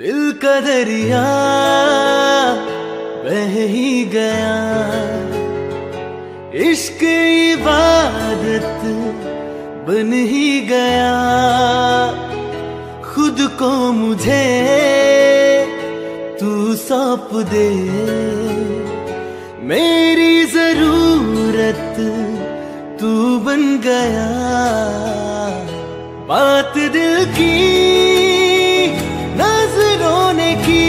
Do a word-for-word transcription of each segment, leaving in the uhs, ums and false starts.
दिल का दरिया बह ही गया, इश्क इबादत बन ही गया। खुद को मुझे तू सौंप दे, मेरी जरूरत तू बन गया। बात दिल की नजरों ने की,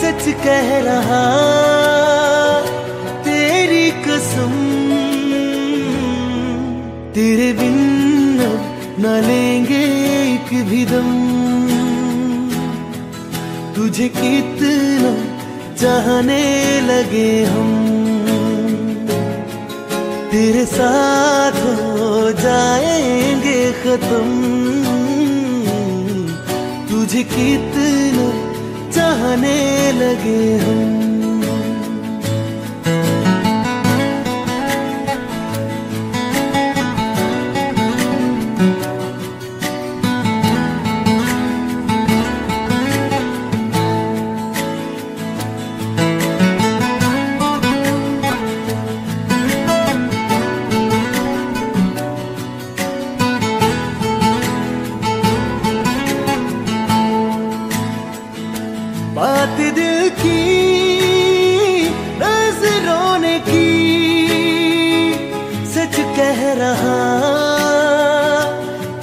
सच कह रहा तेरी कसम। तेरे बिन न लेंगे एक भी दम। तुझे कितना चाहने लगे हम, तेरे साथ हो जाएंगे खत्म। तुझे कितना चाहने लगे हम। बात दिल की नजरों ने की, सच कह रहा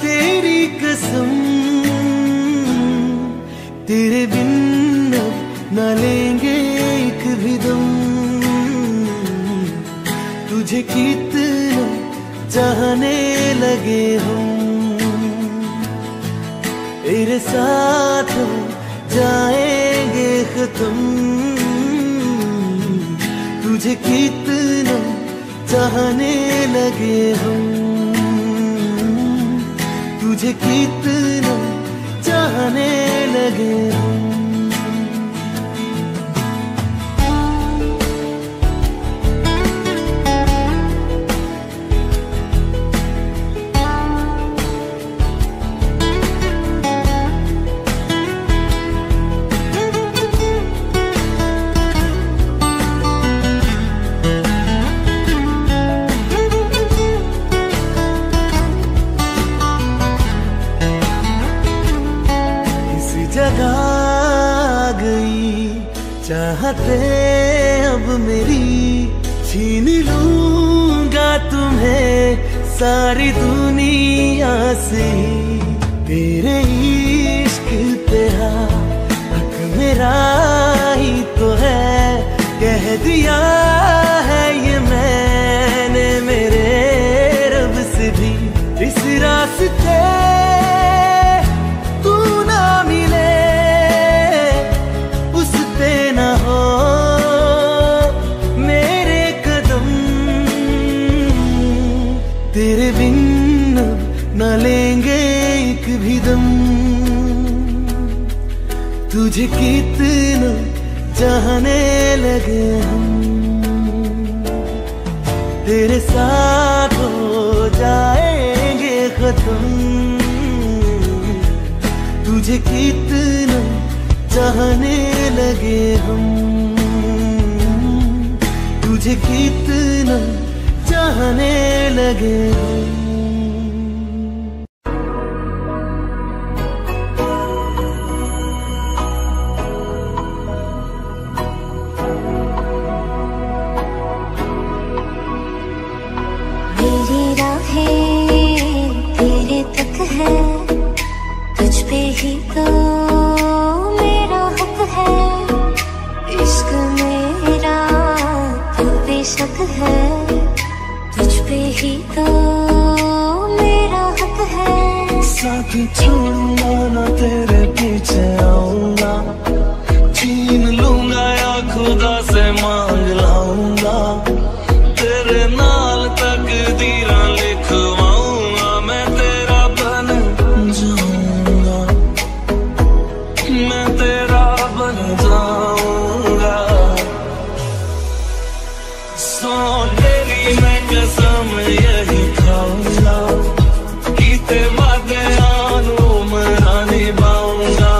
तेरी कसम। तेरे बिन न लेंगे एक भी दम। तुझे कितना चाहने लगे हम, तेरे साथ जाएंगे खत्म। तुझे कितना चाहने लगे हम, तुझे कितना चाहने लगे हम। जगा गई चाहते अब मेरी, छीन लूंगा तुम्हें सारी दुनिया से। तेरे इश्क पे हक मेरा ही तो है, कह दिया है ये मैंने मेरे रब से भी। इस रास्ते तेरे बिन न लेंगे एक भी दम। तुझे कितना चाहने लगे हम, तेरे साथ हो जाएंगे खत्म। तुझे कितना चाहने लगे हम, तुझे कितना चाहने लगे हम। मेरी राहें तेरे तक है, तुझ पे ही तो मेरा हक है। इश्क मेरा तू बेशक है, ही तो मेरा हक है। साथ छोड़ूंगा ना तेरे पीछे आऊंगा, छीन लूंगा या खुदा से मांग लाऊंगा। तेरे नाल तकदीरां लिखवाऊंगा, मैं तेरा बन जाऊंगा, मैं तेरा बन जाऊंगा। सोने मैं कसम यही खाऊंगा, गीते वादे आनू मैं निभाऊंगा।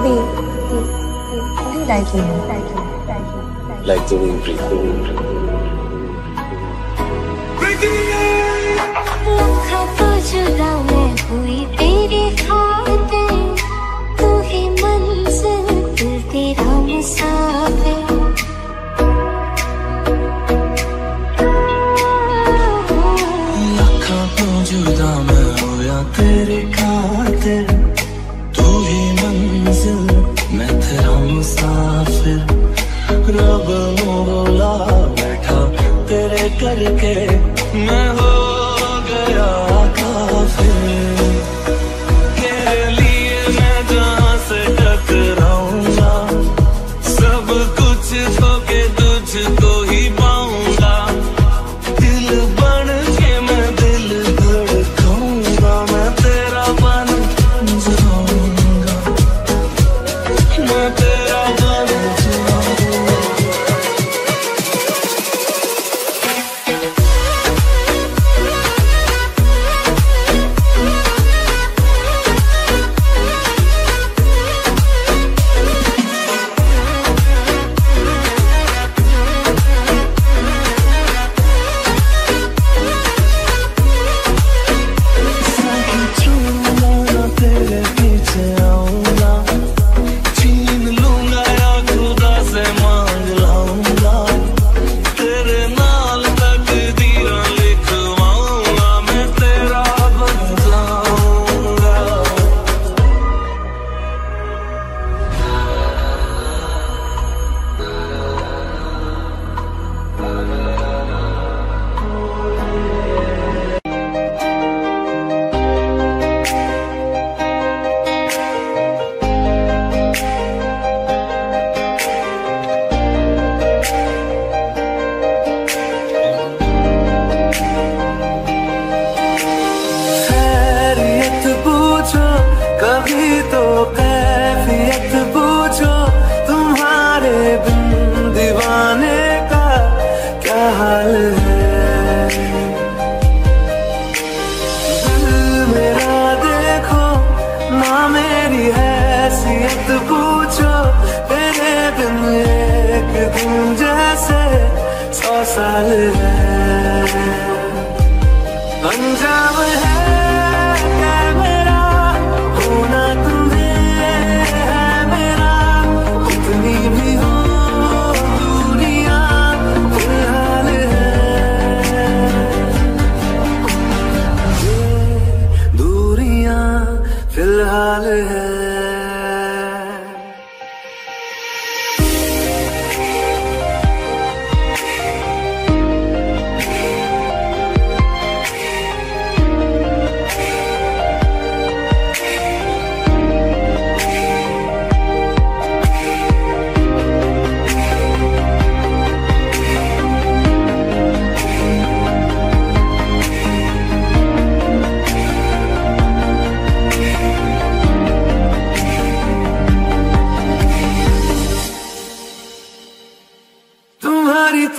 to be like you, like you, like you, like the wind, like the wind. मुखा तो जुदा मैं हुई तेरी खातिर, तू ही मंज़िल दिल तेरा मुसाफिर। मुखा तो जुदा मैं हुआ तेरी खातिर, तू ही मंज़िल मैं तेरा मुसाफिर। रब मौला बैठा तेरे करके मैं हो गया काफिर। तेरे लिए मैं जहाँ से टकराऊंगा, सब कुछ खो के तुझको ही पाऊंगा। दिल बन के मैं दिल धड़काऊंगा, मैं तेरा बन जाऊंगा, मैं तेरा बन जाऊंगा।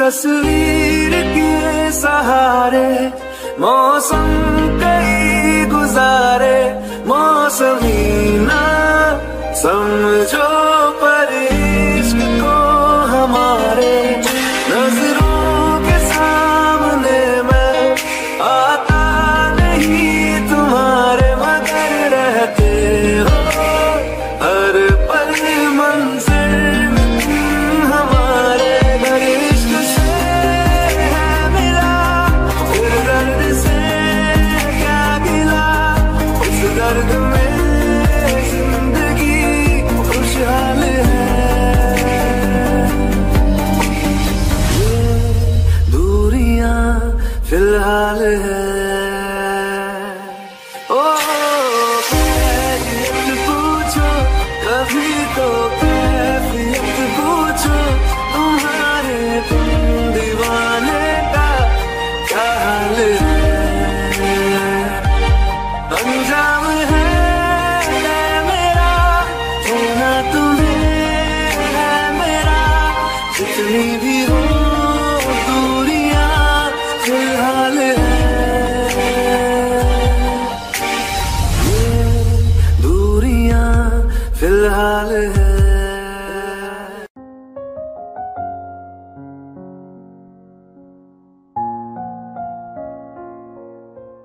तस्वीर के सहारे मौसम कई गुजारे, मौसमी ना समझो पर इश्क़ को हमारे। नजरों के सामने मैं आता नहीं तुम्हारे, मगर रहते हो हर पल मंज़िल में। जिंदगी खुशहाल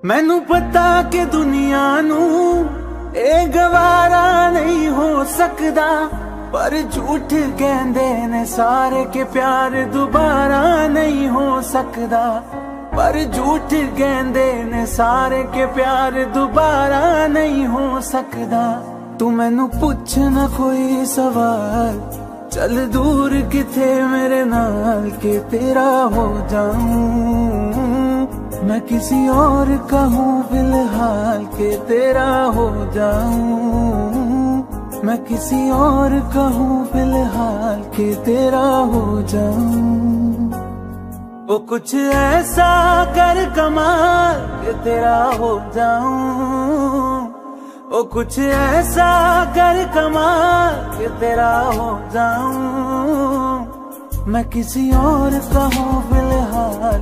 मैनू पता के दुनिया नू ए गवारा नहीं हो सकदा, पर झूठ कहंदे ने सारे के प्यार दोबारा नहीं हो सकदा, पर झूठ कहंदे ने सारे के प्यार दोबारा नहीं हो सकदा। तू मैनू पूछ ना कोई सवाल, चल दूर किथे मेरे नाल के तेरा हो जाऊं, मैं किसी और का हूँ फिलहाल के तेरा हो जाऊं, मैं किसी और का हूँ फिलहाल के तेरा हो जाऊं। वो कुछ ऐसा कर कमाल के तेरा हो जाऊं, वो कुछ ऐसा कर कमाल के तेरा हो जाऊं, मैं किसी और का हूँ फिलहाल,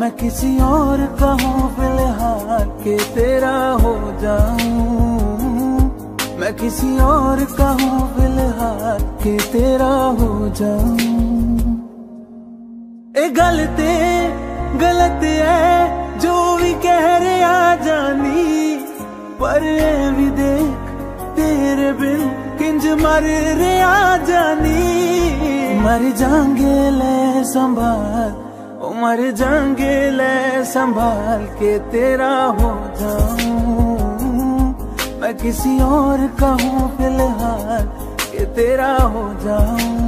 मैं किसी और का हूँ फिलहाल के तेरा हो जाऊं, मैं किसी और का हूँ फिलहाल के तेरा हो जाऊं। ए गलते गलत है जो भी कह रहे आ जानी, पर ये भी देख तेरे बिन किंज मर रे आ जानी, मर जाएंगे ले संभाल, मर जाएंगे ले संभाल के तेरा हो जाऊं, मैं किसी और का हूँ फिलहाल के तेरा हो जाऊं।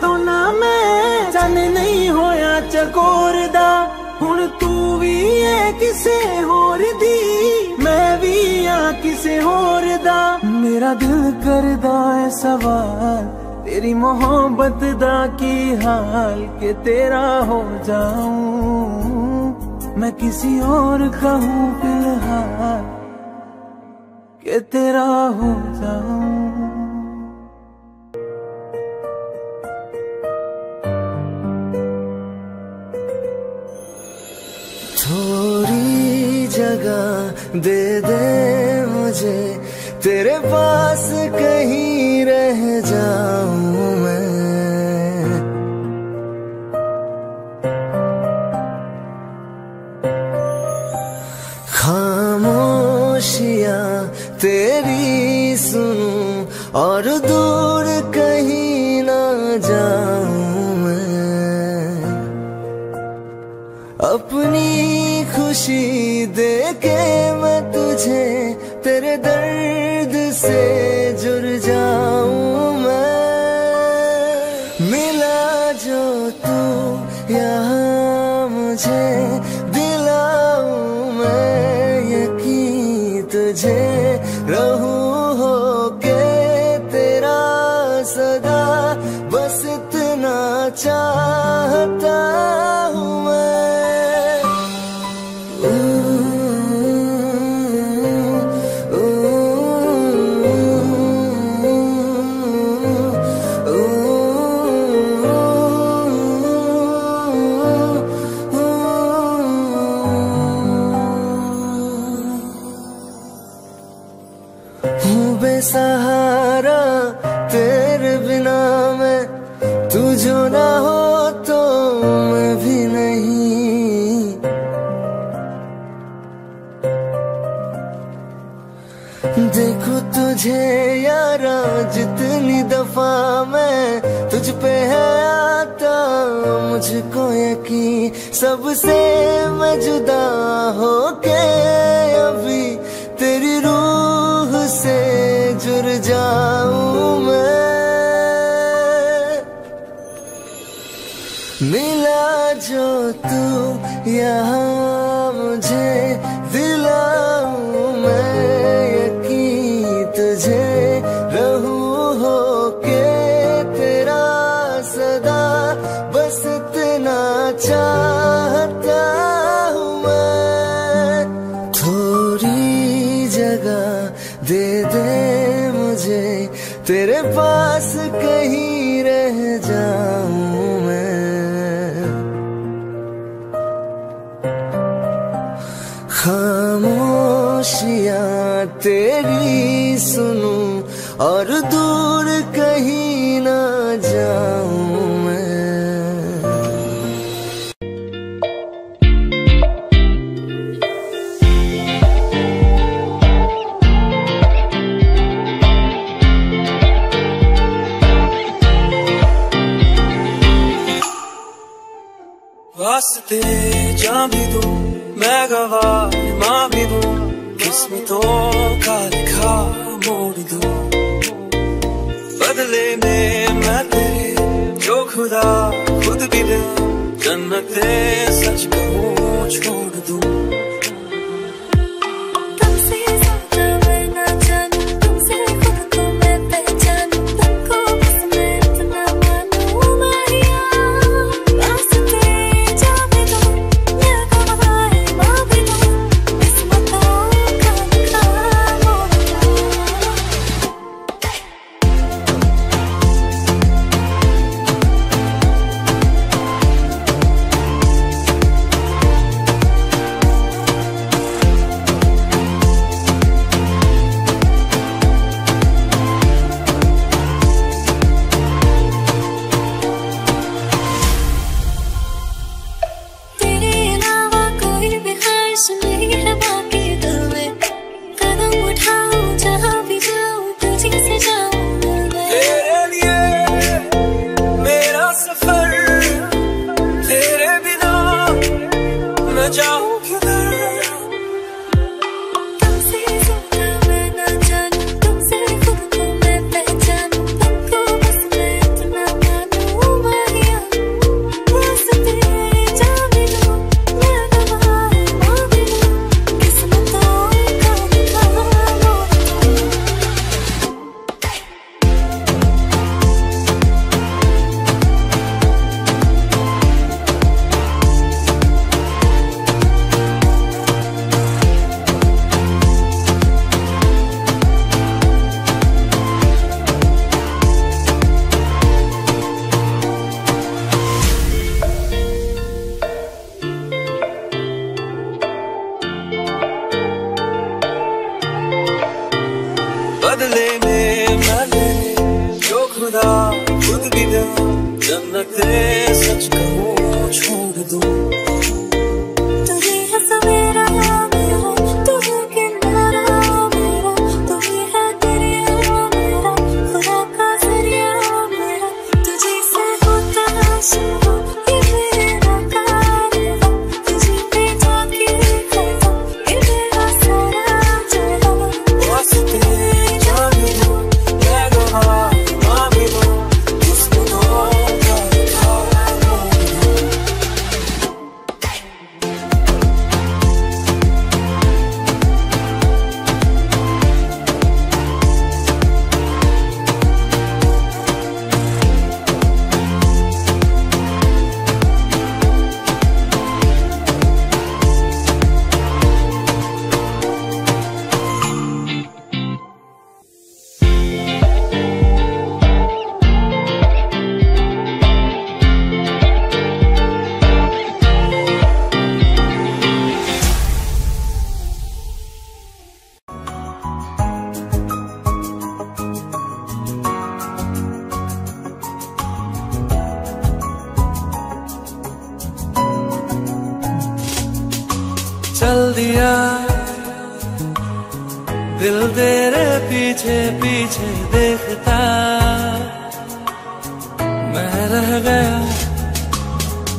तो ना मैं चन नहीं होया चकोर दा, हुण तू भी है किसे होर दी, मैं भी आ किसे होर दा, मेरा दिल करदा है सवाल तेरी मोहब्बत दा की हाल के तेरा हो जाऊं, मैं किसी और का हूँ फिलहाल के तेरा हो जाऊं। थोड़ी जगह दे दे मुझे, तेरे पास कहीं रह जाऊं मैं, खामोशियां तेरी सुनूं और दूर कहीं ना जाऊं मैं, अपनी खुशी देके मैं तुझे तेरे दर्द से जुड़ जाऊं मैं, मिला जो तू यहाँ मुझे, दिलाऊं मैं यकीन तुझे, रहूं होके तेरा सदा, बस इतना चाहता हूँ मैं। सहारा तेरे बिना मैं, तू जो ना हो तो मैं भी नहीं, देखो तुझे यारा जितनी दफा मैं तुझ पे है आता, मुझको यकीन सबसे मैं जुदा होके अभी तेरी रूह से जुड़ जाऊं मैं, मिला जो तू यहाँ मुझे, दिलाऊं मैं यकीन तुझे, रहूं होके तेरा सदा, बस इतना चाहता खामोशियाँ तेरी सुनूं और दूर कहीं ना जाऊं वास्ते जान भी दूं मैं गवा मां भी दूं किस्मतों का लिखा मोड़ दूं बदले में मैं तेरे जो खुदा खुद भी दे जन्नते सच कहूं छोड़ दूं तुमसे ज्यादा मैं ना जानूं तुमसे खुद को मैं पहचानूं तुमको बस मैं इतना मानूं मारिया वास्ते बदले में मैं जो खुदा खुद भी दे जन्नते सच कहूं छोड़ दूं तुझे है सवेरा मेरा तू है किनारा मेरा तू है दरिया मेरा खुदा का जरिया मेरा तुझे से होता है शुरू ये मेरा कारवा तुझे पे जाके खड़ा ये मेरा सारा जलवा वास्ते दिल तेरे पीछे पीछे देखता मैं रह गया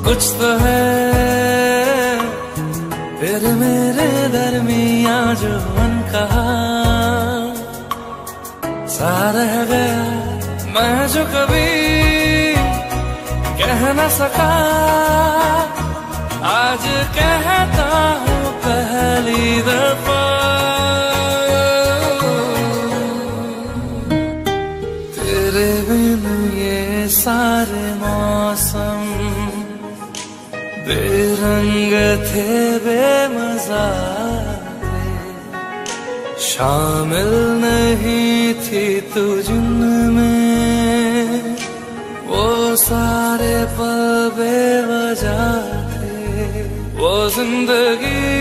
कुछ तो है फिर मेरे दरमिया जो मन कहा सा रह गया मैं जो कभी कह न सका आज कहता हूँ पहली दफा तेरे बिन ये सारे मौसम बेरंग थे बेमजा शामिल नहीं थी तू जिनमें वो सारे पल बेवजह वो जिंदगी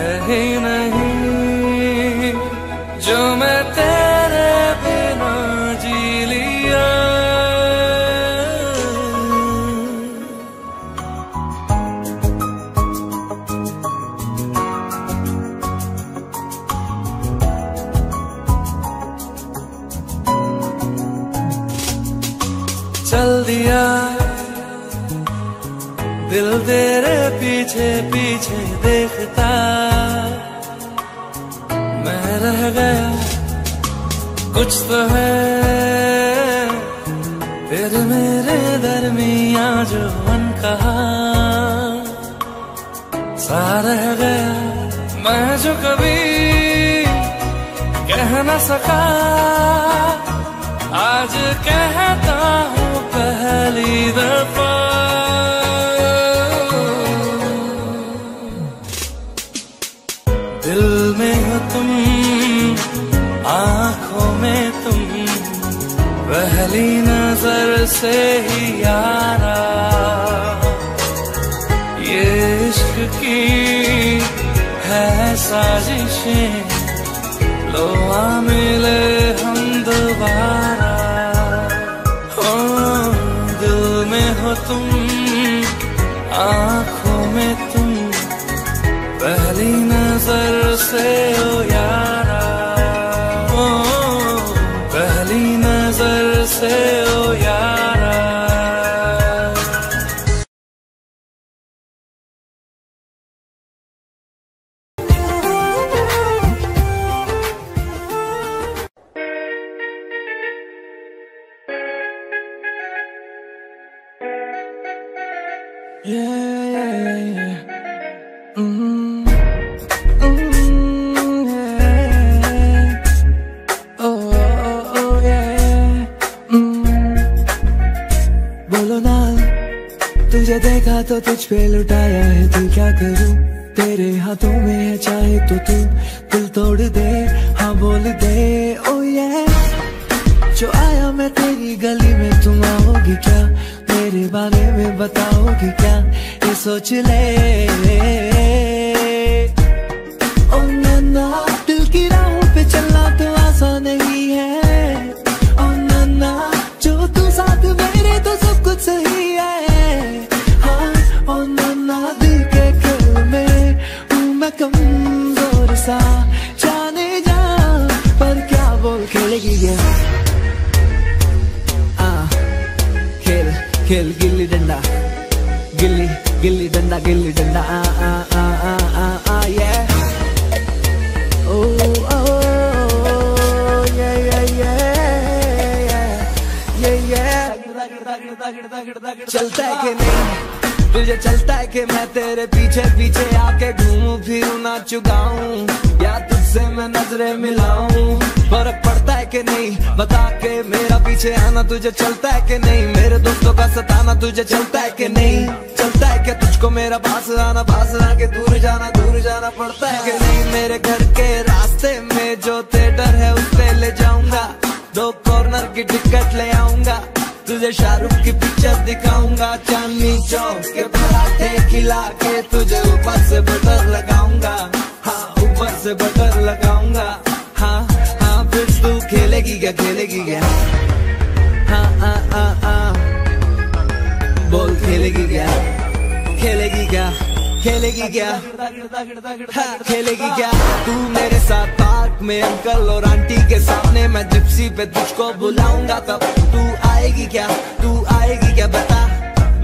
है ही नहीं जो मैं तेरे बिना जी लिया। चल दिया दिल तेरे पीछे पीछे देखता, मैं रह गया। कुछ तो है तेरे मेरे दरमिया जो मन कहा सा रह गया, मैं जो कभी कह न सका आज कहता हूँ पहली दफा। दिल में हो तुम, आंखों में तुम, पहली नजर से ही यारा। ये इश्क की है साजिशें, लो आ मिले हम दोबारा। हो दिल में हो तुम, आंखों में तुम, पहली नजर से ओ यारा। ओ पहली नजर से ओ यारा। तो तुझ पे लुटाया है दिल, क्या करूं तेरे हाथों में है चाहे तो तू दिल तोड़ दे। हाँ बोल दे ओ ये जो आया मैं तेरी गली में, तुम आओगी क्या मेरे बारे में बताओगी क्या ये सोच ले। ओ नन्ना दिल की राहों पे चलना तो आसान नहीं है। ओ नन्ना जो तू साथ मेरे तो सब कुछ सही है। कमजोर सा जाने जा पर क्या बोल खेलेगी ये आ खेल खेल गिल्ली डंडा गिल्ली गिल्ली डंडा गिल्ली डंडा आ आ आ आ आ आ ये ओ ओ ये ये ये ये ये चलता है कि नहीं तुझे, चलता है कि मैं तेरे पीछे पीछे आके घूमूं फिरूं ना चुगाऊं या तुझसे मैं नजरें मिलाऊं। फर्क पड़ता है कि नहीं बता के मेरा पीछे आना तुझे चलता है कि नहीं, मेरे दोस्तों का सताना तुझे चलता है कि नहीं, चलता है कि तुझको मेरा पास आना पास आके दूर जाना दूर जाना पड़ता है कि नहीं। मेरे घर के रास्ते में जो थिएटर है उस पे ले जाऊंगा, दो कॉर्नर की टिकट ले आऊंगा, तुझे शाहरुख की पिक्चर दिखाऊंगा, चांदनी चौक के पराठे खिला के तुझे ऊपर से बटर लगाऊंगा। हाँ ऊपर से बटर लगाऊंगा। हाँ हाँ फिर तू खेलेगी क्या खेलेगी क्या हाँ आ आ आ बोल खेलेगी क्या खेलेगी क्या खेलेगी क्या खेलेगी क्या। तू मेरे साथ पार्क में अंकल और आंटी के सामने मैं जिप्सी पे तुझको बुलाऊंगा, तब तू आएगी क्या तू आएगी क्या बता।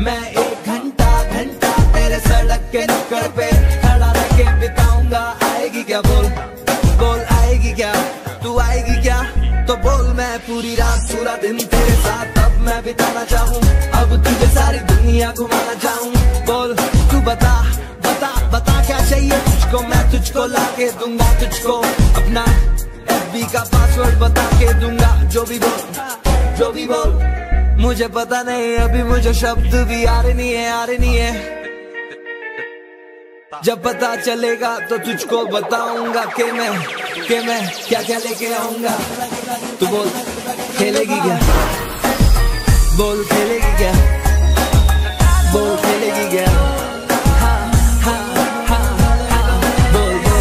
मैं एक घंटा घंटा तेरे सड़क के नुक्कड़ पे खड़ा रह के बिताऊंगा, आएगी क्या बोल बोल आएगी क्या तू आएगी क्या तो बोल। मैं पूरी रात पूरा दिन तेरे साथ अब मैं बिताना चाहूँ, अब तुझे सारी दुनिया घुमाना चाहूँ। बोल तू बता बता बता क्या चाहिए तुझको, मैं तुझको लाके दूंगा, तुझको अपना एफ बी का पासवर्ड बता के दूंगा। जो भी बोल जो भी बोल मुझे पता नहीं, अभी मुझे शब्द भी आ रही नहीं है आ रही नहीं है। जब पता चलेगा तो तुझको बताऊंगा कि मैं कि मैं क्या क्या लेके आऊंगा। तू बोल खेलेगी क्या बोल खेलेगी क्या बोल खेलेगी क्या। Boy,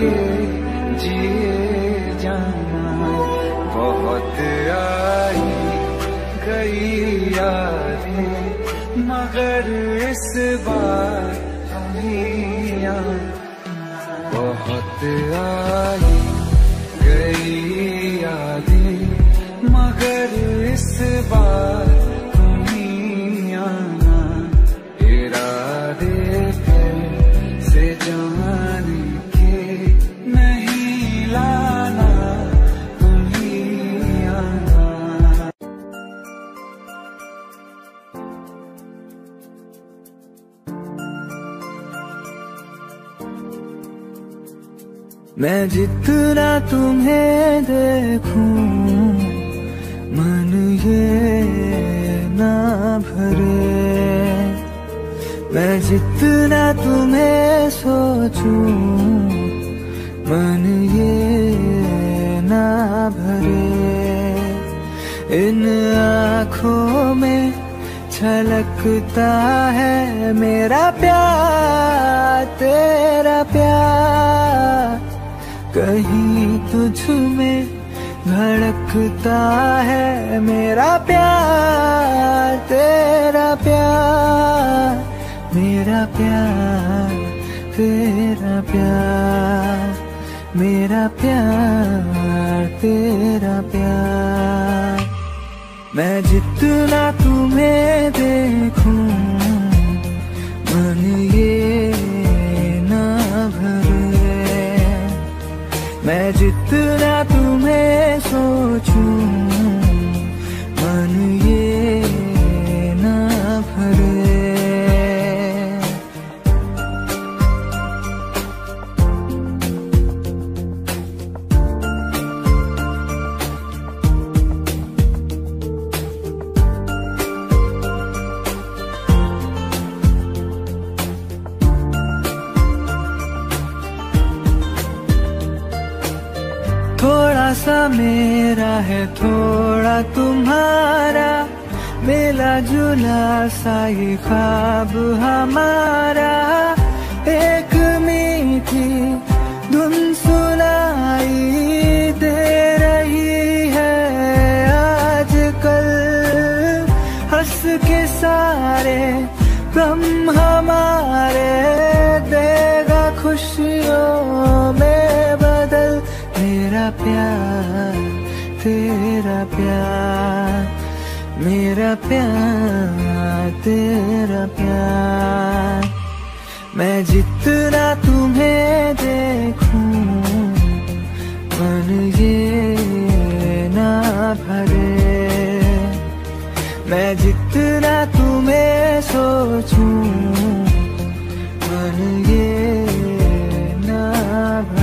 के जिए जाना बहुत आई गई यादें, मगर इस बार हमिया बहुत आई गई यादें, मगर इस बार मैं जितना तुम्हें देखूं मन ये ना भरे, मैं जितना तुम्हें सोचूं मन ये ना भरे। इन आँखों में छलकता है मेरा प्यार तेरा प्यार, कहीं तुझ में भड़कता है मेरा प्यार तेरा प्यार, मेरा प्यार तेरा प्यार, मेरा प्यार तेरा प्यार। मैं जितना तुम्हें देखूं मन ये ना भरे, मैं जितना तुम्हें सोचूं मन ये ना भरे। थोड़ा सा मेरा है थोड़ा तुम्हारा, मिला जुला सा ये ख्वाब हमारा, एक मीठी धुन सुनाई दे रही है आजकल, हंस के सारे गम हमारे देगा खुशियों में बदल, मेरा प्यार तेरा प्यार, मेरा प्यार तेरा प्यार। मैं जितना तुम्हें देखूं मन ये ना भरे, मैं जितना तुम्हें सोचूं मन ये ना भरे।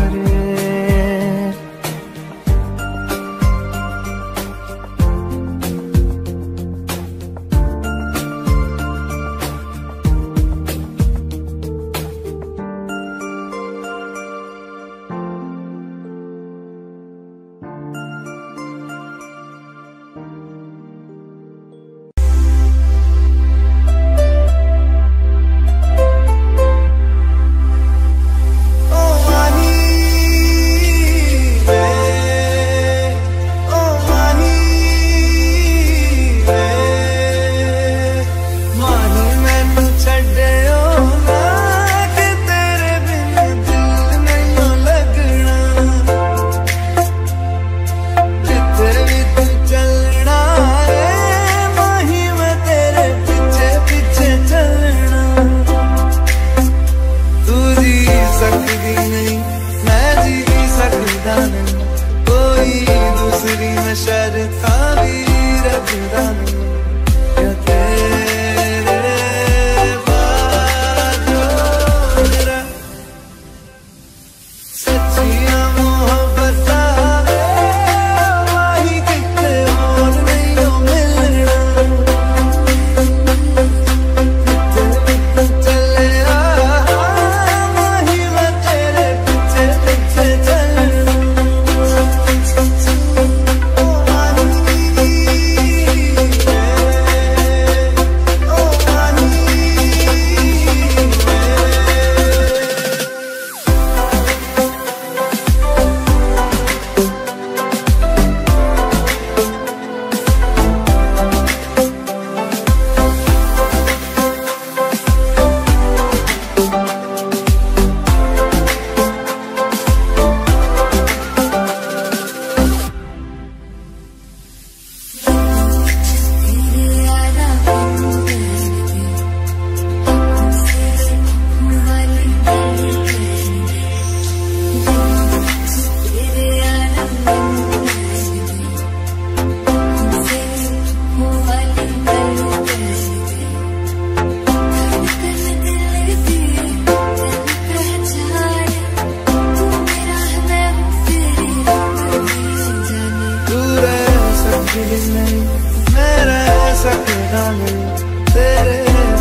नहीं, मैं रह सकेगा नहीं तेरे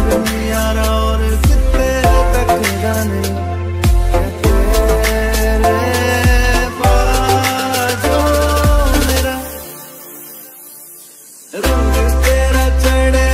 बिन यारा, और कितने तकेगा नहीं तेरे बाजो मेरा। रंग तेरा चढ़े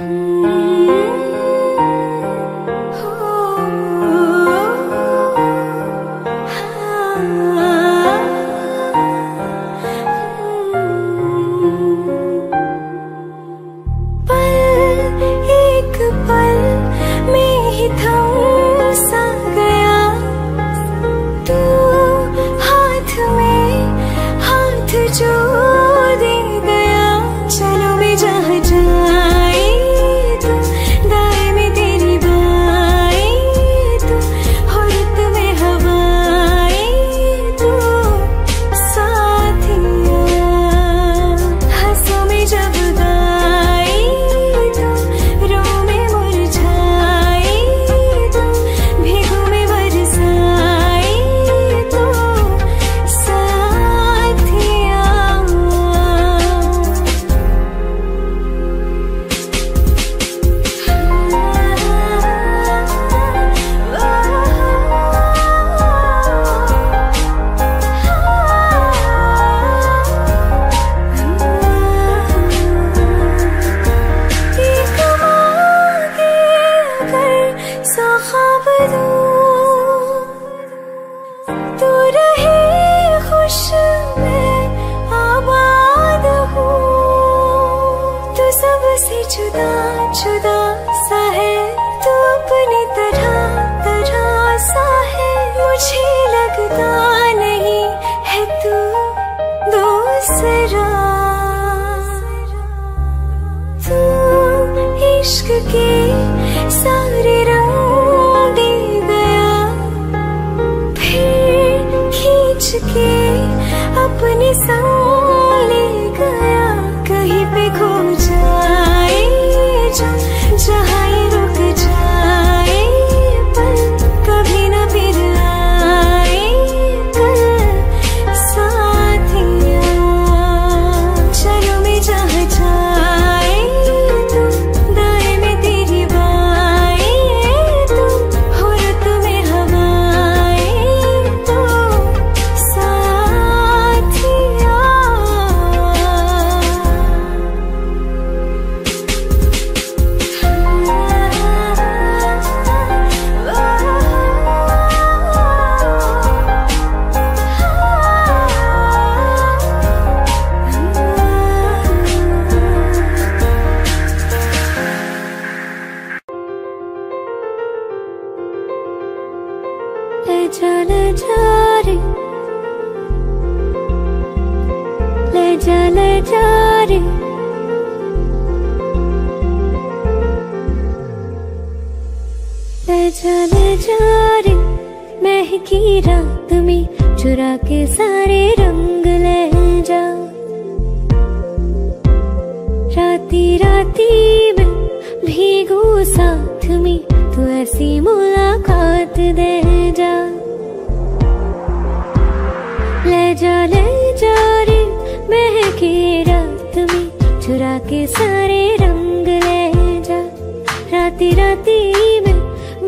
Ooh, ooh, ooh, ooh. से जुदा जुदा सा है, तू अपनी तरह तरह सा है। मुझे लगता नहीं है तू दूसरा। तू इश्क के सारे रंग दे गया, फिर खींच के अपने संग ले गया। कहीं पे खो जाए जहाँ ये रुक जाए, पल कभी न फिर आए कल साथिया। चलो मैं जहाँ जाए तू दाएं में तेरी बाएं, तू हो ऋतु में हवाएं तो साथिया। ले जा ले जा रे, ले जा ले जा रे। ले जा ले जा रे, महकी रात में चुरा के सारे रंग ले जा। राती राती में भीगू साथ में तू, ऐसी मुलाकात दे जा। ले जा ले जा रे, महके रात में चुरा के सारे रंग ले जा। राती राती में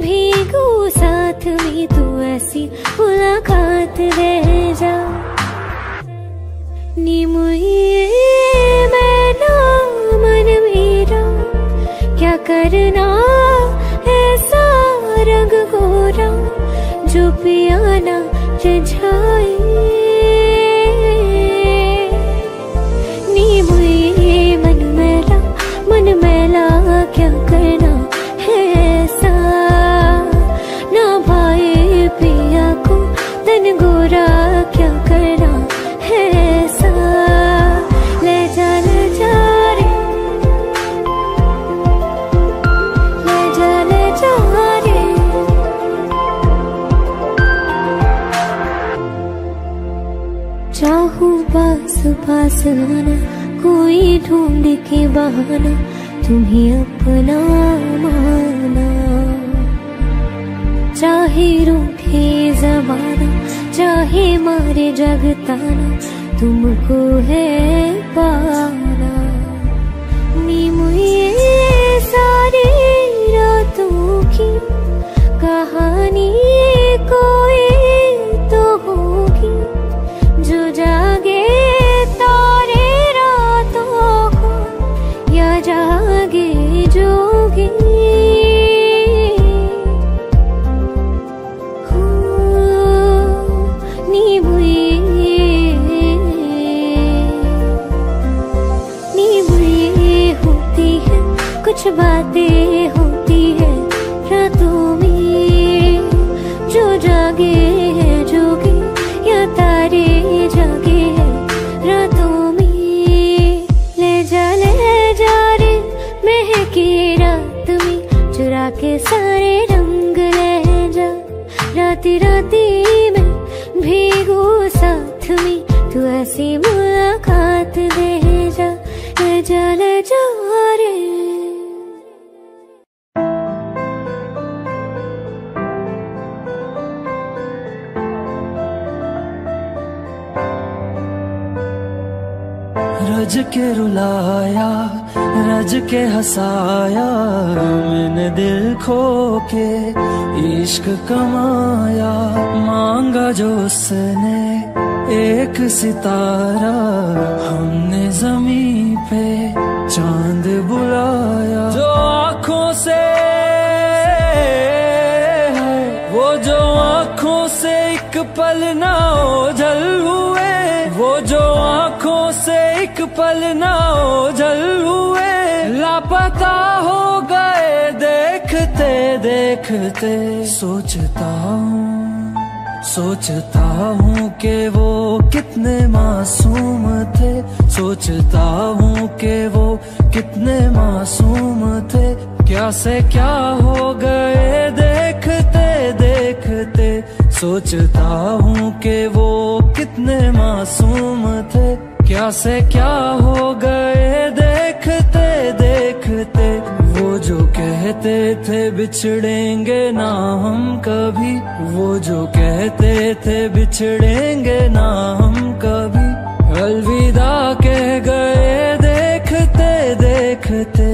भीगो साथ में तू, ऐसी मुलाकात दे जा। नीमू ये मैं ना मन मेरा, क्या करना जो पिया ना रिझाए। नीम ये मन मेला मन मेला, क्या करना है ऐसा ना भाए पिया को तन गोरा। क्या करना है ऐसा, ले जा ले जा रे, ले जा ले जा रे। चाहूं पास पास आना, कोई ढूंढ के बहाना तुम्हें अपना माना। चाहे रूठे जमाना, चाहे मारे जगताना, तुमको है पाना। नीमू ये सारी रातों की कहानी कोई तो होगी, जो जागे तारे रातों को या जागे जोगी। नीमू नीमू होती है कुछ बातें, होती है रातों में जो जागे है जोगी या तारे जागे है रातों में। ले जा ले जा रे, महके रात में चुरा के सारे रंग ले जा। राती राती में भीगो साथ में तू, ऐसी मुलाकात दे जा। ले जा ले जा रे। रज के रुलाया रज के हंसाया, मैंने दिल खो के इश्क कमाया। मांगा जो उसने एक सितारा, हमने जमीन पे चांद बुलाया। जो आँखों से है वो, जो आँखों से एक पल ना ओझल हुए, वो जो आँखों से एक पल ना ओझल हुए। लाप उठते सोचता हूँ सोचता हूँ कि वो कितने मासूम थे, सोचता हूँ कि वो कितने मासूम थे। क्या से क्या हो गए देखते देखते, सोचता हूँ कि वो कितने मासूम थे। क्या से क्या हो गए देखते देखते, वो जो कहते थे बिछड़ेंगे ना हम कभी, वो जो कहते थे बिछड़ेंगे ना हम कभी। अलविदा कह गए देखते देखते,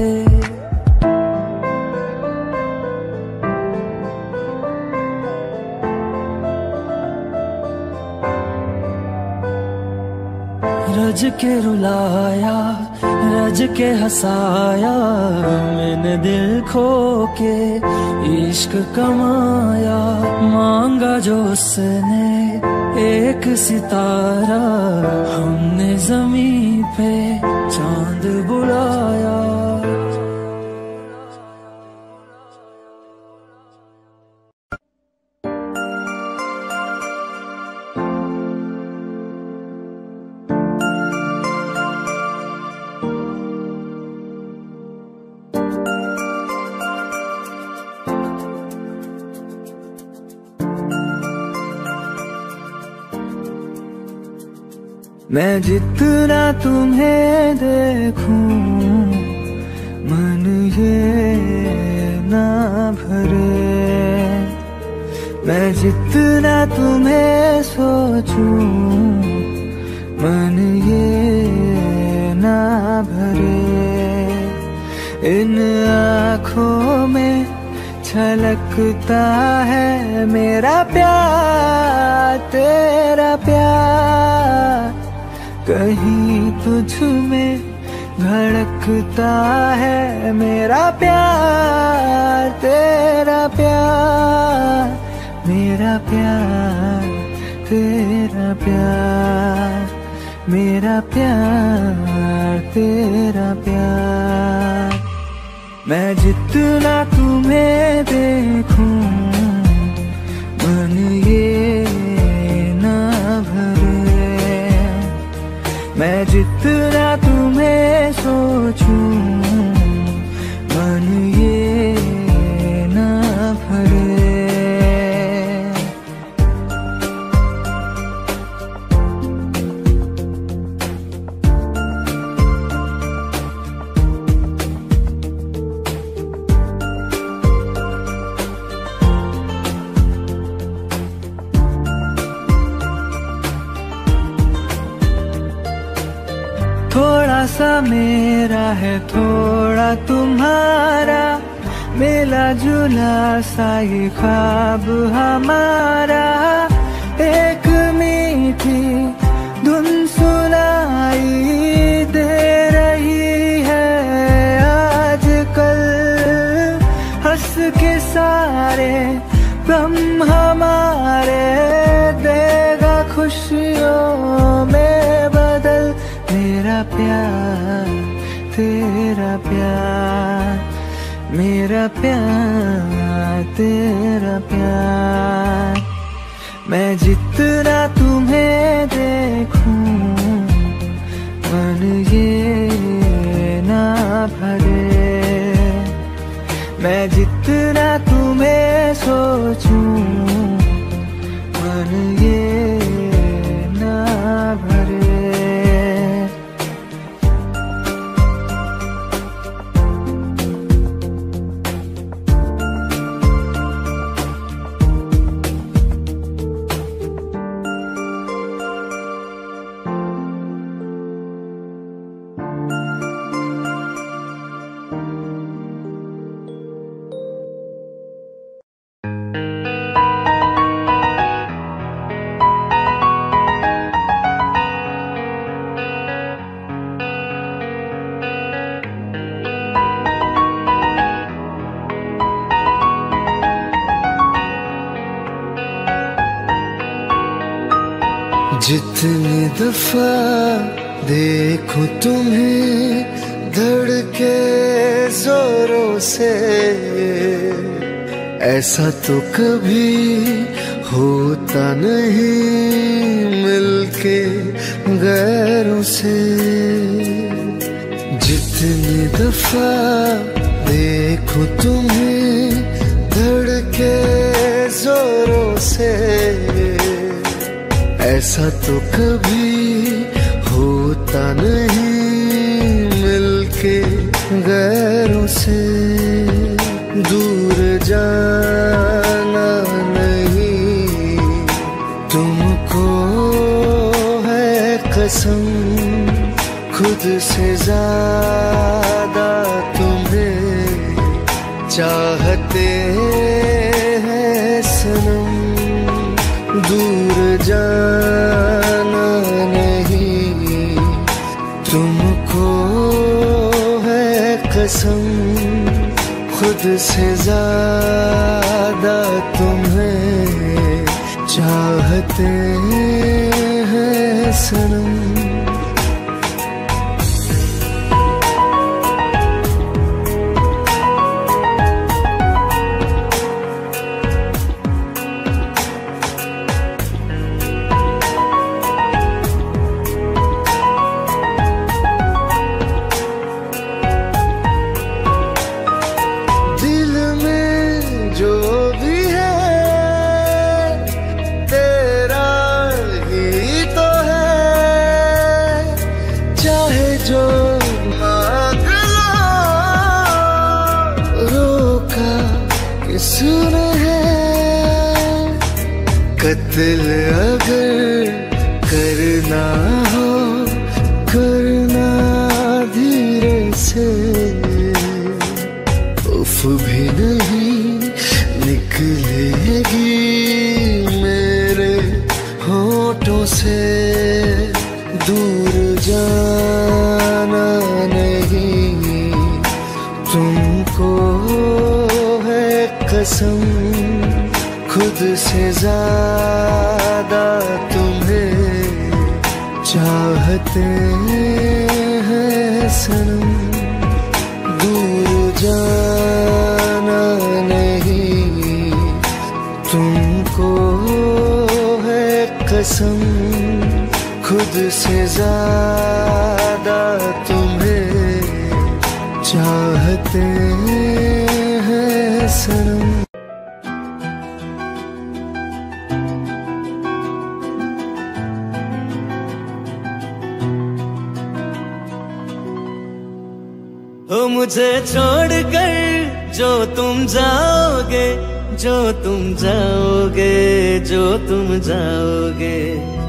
रज के रुलाया रज के हंसाया, मैंने दिल खो के इश्क कमाया। मांगा जो उसने एक सितारा, हमने जमीन पे चांद बुलाया। मैं जितना तुम्हें देखूं मन ये ना भरे, मैं जितना तुम्हें सोचूं मन ये ना भरे। इन आँखों में छलकता है मेरा प्यार तेरा प्यार, कहीं तुझ में धड़कता है मेरा प्यार तेरा प्यार, मेरा प्यार तेरा प्यार, मेरा प्यार तेरा प्यार। मैं जितना तुम्हें देखूं मन ये ना भरे, मैं जितना तुम्हें सोचूं मन ये ना भरे। थोड़ा सा मेरा है थोड़ा तुम्हारा, मिला जुला सा ये ख्वाब हमारा। एक मीठी धुन सुनाई दे रही है आजकल, हंस के सारे गम हमारे देगा खुशियों में बदल। मेरा प्यार तेरा प्यार, मेरा प्यार तेरा प्यार। मैं जितना तुम्हें देखूं मन ये ना भरे, मैं जितना तुम्हें सोचूं मन ये ना भरे। जितनी दफा देखूं तुम्हें धड़के जोरों से, ऐसा तो कभी होता नहीं मिलके गैरों से। जितनी दफा देखो तुम्हें धड़के जोरों से, ऐसा तो कभी होता नहीं मिलके गैरों से। दूर जाना नहीं तुमको है कसम, खुद से ज्यादा तुम्हें चाहते हैं सनम। दूर जाना नहीं तुमको है कसम, खुद से ज्यादा तुम्हें चाहते हैं सनम। दिल अगर करना हो करना धीरे से, उफ भी नहीं निकलेगी मेरे होठों से। दूर जाना नहीं तुमको है कसम, खुद से ज्यादा तुम्हें चाहते हैं सनम। दूर जाना नहीं तुमको है कसम, खुद से ज्यादा तुम्हें चाहते हैं सनम। मुझे छोड़कर जो तुम जाओगे, जो तुम जाओगे, जो तुम जाओगे,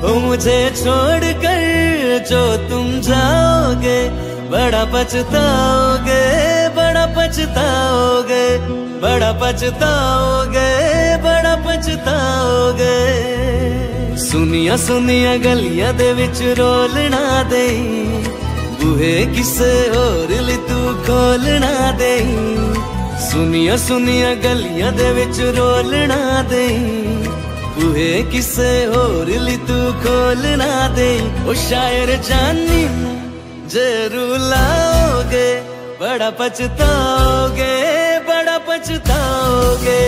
ओ मुझे छोड़कर जो तुम जाओगे, बड़ा पछताओगे, बड़ा पछताओगे, बड़ा पछताओगे, बड़ा पछताओगे। सुनिया सुनिया गलियां दे विच रोलना देई, बूहे किसे होर लई तू खोलना देई। सुनिया सुनिया गलियां दे विच रोलना देई, बूहे किसे होर लई तू खोलना देई। ओ शायर जानी जे रुलाओगे, बड़ा पछताओगे, बड़ा पछताओगे।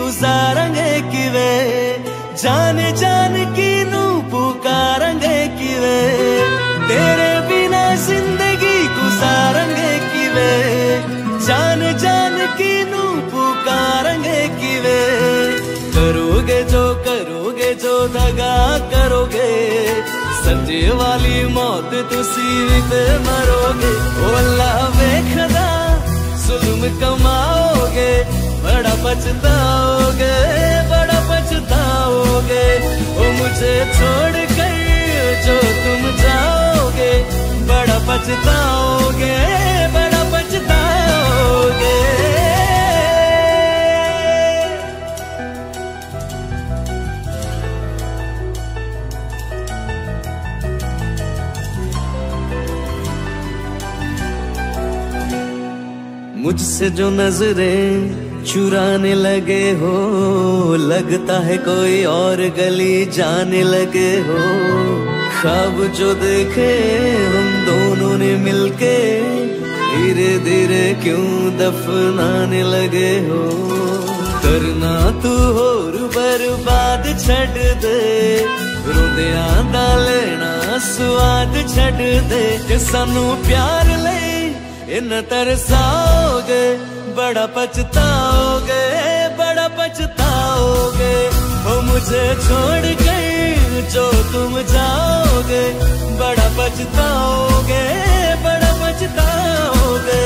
गुजारंगे कि वे जाने जान की नू पुकारंगे कि वे, तेरे बिना जिंदगी गुजारंगे कि वे जाने जान की नू पुकारंगे कि वे। करोगे जो करोगे जो दगा करोगे, सजे वाली मौत तुसी ते मरोगे। ओ अल्लाह वेखदा जुल्म कमाओगे, बड़ा पछताओगे, बड़ा पछताओगे। ओ मुझे छोड़कर जो तुम जाओगे, बड़ा पछताओगे, बड़ा पछताओगे। से जो नजरें चुराने लगे हो, लगता है कोई और गली जाने लगे हो। ख्वाब जो देखे हम दोनों ने मिलके, धीरे धीरे क्यों दफनाने लगे हो। करना तू होर बर्बाद छड़ दे, रोंदिया दा लेना स्वाद छड़ दे। कि सानू प्यार ले इन्ना तरसाओगे, बड़ा पछताओगे, बड़ा पछताओगे। वो मुझे छोड़ के जो तुम जाओगे, बड़ा पछताओगे, बड़ा पछताओगे।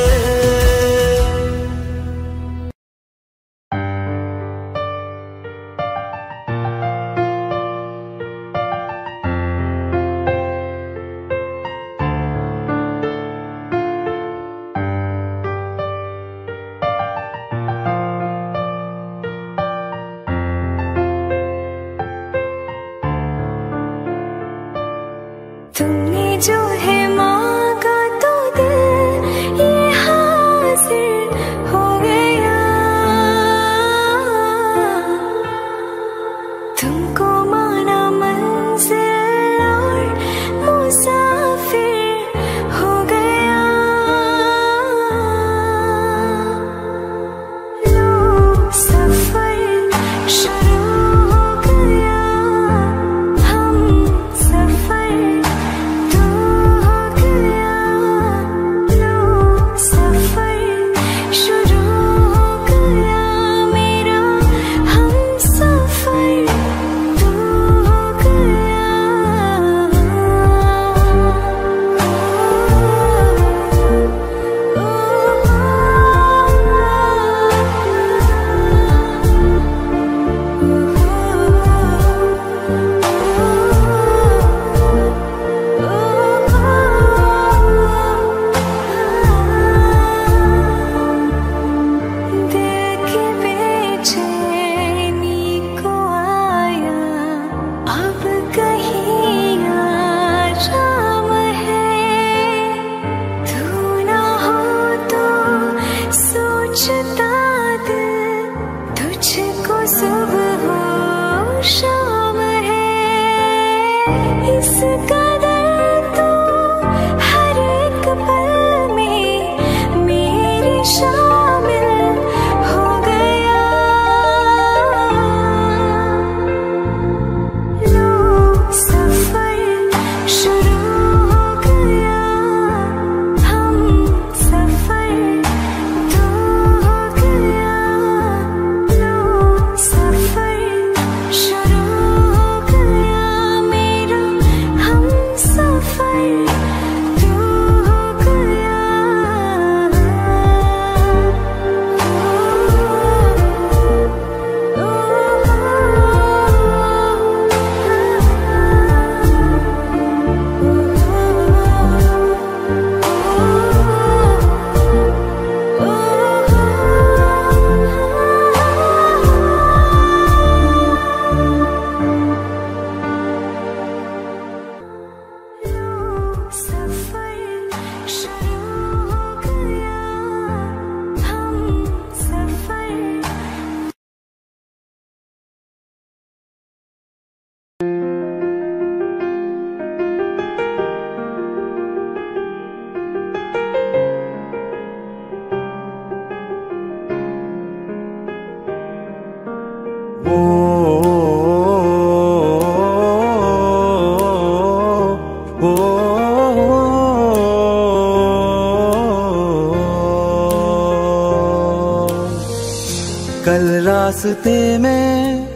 रास्ते में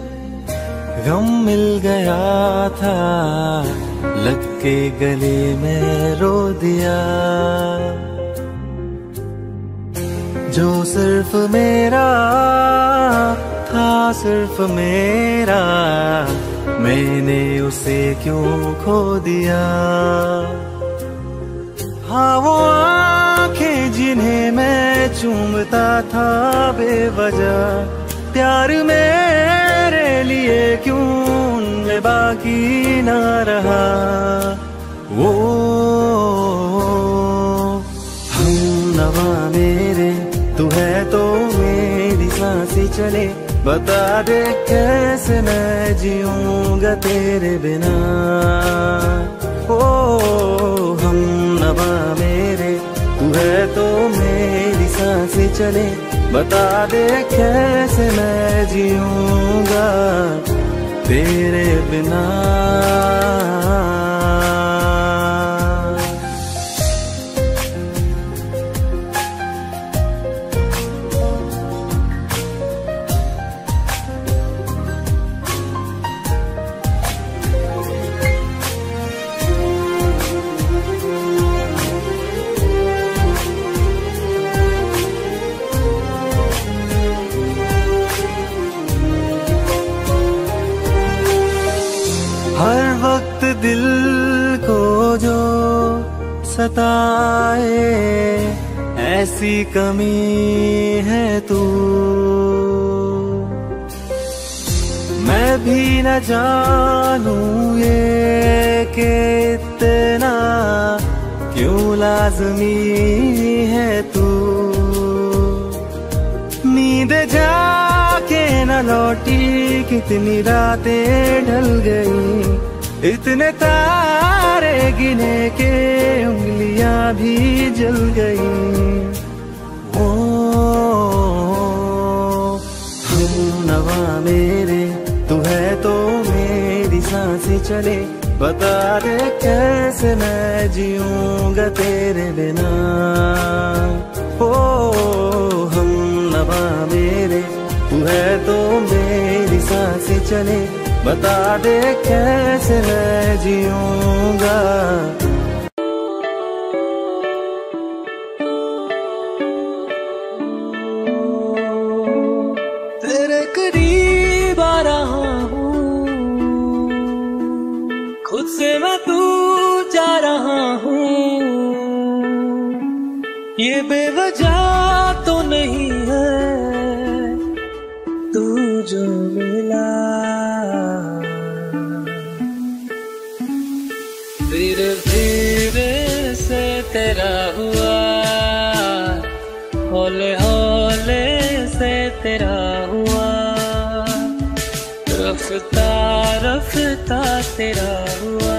गम मिल गया था, लग के गले में रो दिया। जो सिर्फ मेरा था, सिर्फ मेरा, मैंने उसे क्यों खो दिया। हाँ वो आंखें जिन्हें मैं चूमता था बेवजह, प्यार मेरे लिए क्यों उनमें बाकी ना रहा। वो हम नवा मेरे तू है तो मेरी सांसें चले, बता दे कैसे मैं जीऊंगा तेरे बिना। ओ हम नवा मेरे तू है तो मेरी सांसें चले, बता दे कैसे मैं जीऊंगा तेरे बिना। दिल को जो सताए ऐसी कमी है तू, मैं भी न जानूं ये कि इतना क्यों लाजमी है तू। नींद जाके न लौटी कितनी रातें ढल गई, इतने तारे गिने के उंगलियां भी जल गई। ओ हम नवा मेरे तू है तो मेरी सांसें चले, बता दे कैसे मैं जीऊंगा तेरे बिना। ओ हम नवा मेरे तू है तो मेरी सांसें चले, बता दे कैसे मैं जीऊंगा। तेरे करीब आ रहा हूँ, खुद से मैं दूर जा रहा हूँ, ये बेवजह तो नहीं है तू जो मिला। धीरे धीरे से तेरा हुआ, हौले हौले से तेरा हुआ, रफ्ता रफ्ता तेरा हुआ।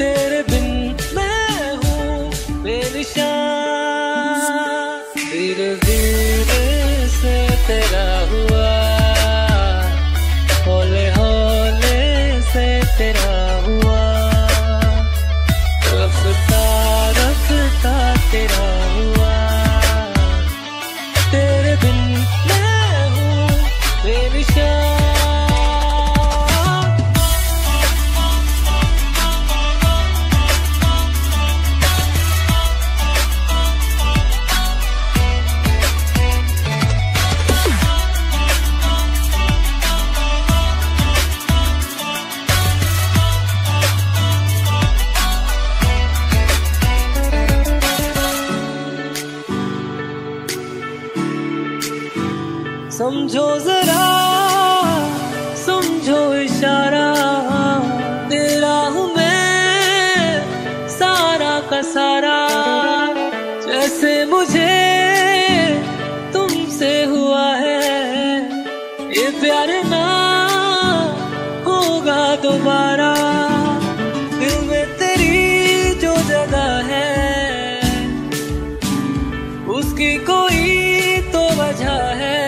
तेरे बिन मैं हूँ बेनिशान, धीरे धीरे से तेरा हुआ, हौले हौले से तेरा हुआ, तेरा हुआ। तेरे बिन मैं हूँ बेनिशान। समझो जरा समझो इशारा, तेरा हूँ मैं सारा का सारा। जैसे मुझे तुमसे हुआ है ये प्यार, ना होगा दोबारा। दिल में तेरी जो जगह है उसकी कोई तो वजह है,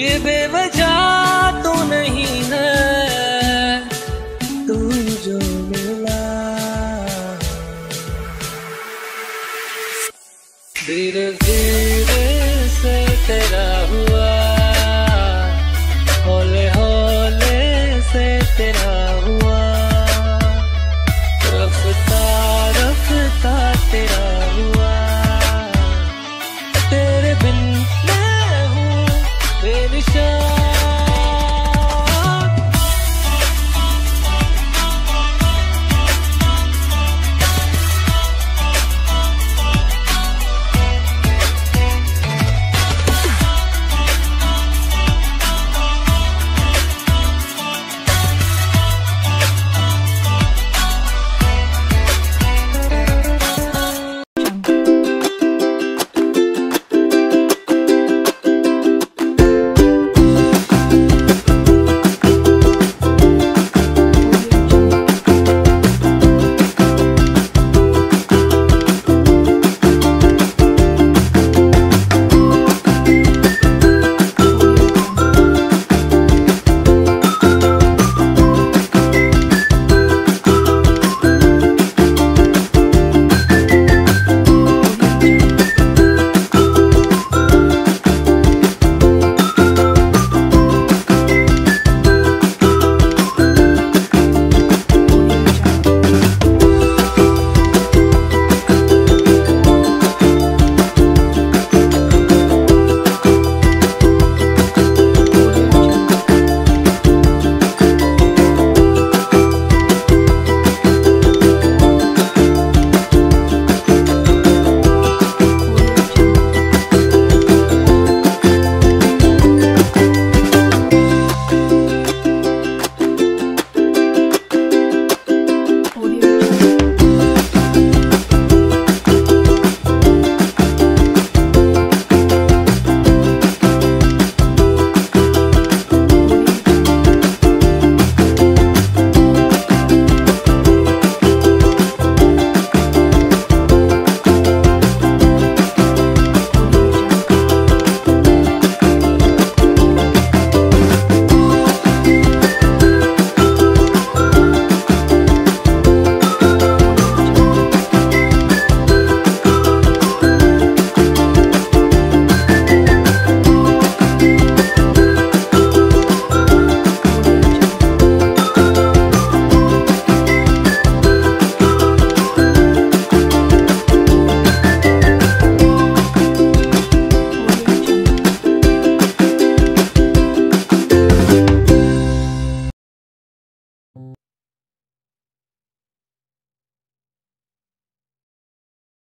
ये बेवजह तो नहीं है तू जो मिला। धीरे धीरे से तेरा हुआ,